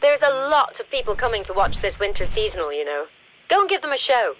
There's a lot of people coming to watch this winter seasonal, you know. Go and give them a show.